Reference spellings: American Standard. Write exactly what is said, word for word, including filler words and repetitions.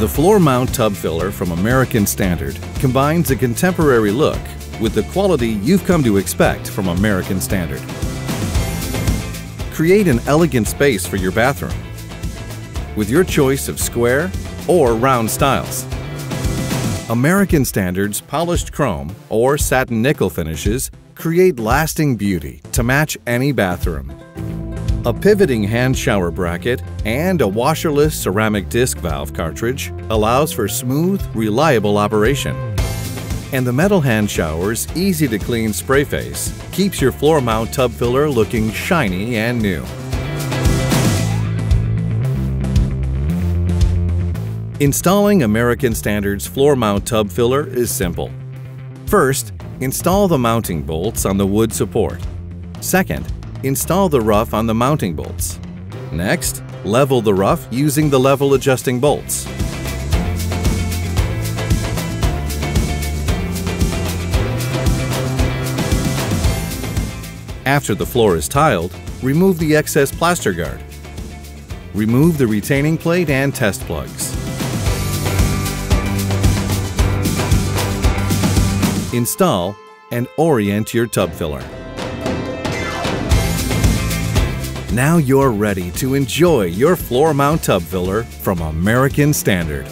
The floor mount tub filler from American Standard combines a contemporary look with the quality you've come to expect from American Standard. Create an elegant space for your bathroom with your choice of square or round styles. American Standard's polished chrome or satin nickel finishes create lasting beauty to match any bathroom. A pivoting hand shower bracket and a washerless ceramic disc valve cartridge allows for smooth, reliable operation. And the metal hand shower's easy-to-clean spray face keeps your floor mount tub filler looking shiny and new. Installing American Standard's floor mount tub filler is simple. First, install the mounting bolts on the wood support. Second, install the rough on the mounting bolts. Next, level the rough using the level adjusting bolts. After the floor is tiled, remove the excess plaster guard. Remove the retaining plate and test plugs. Install and orient your tub filler. Now you're ready to enjoy your floor mount tub filler from American Standard.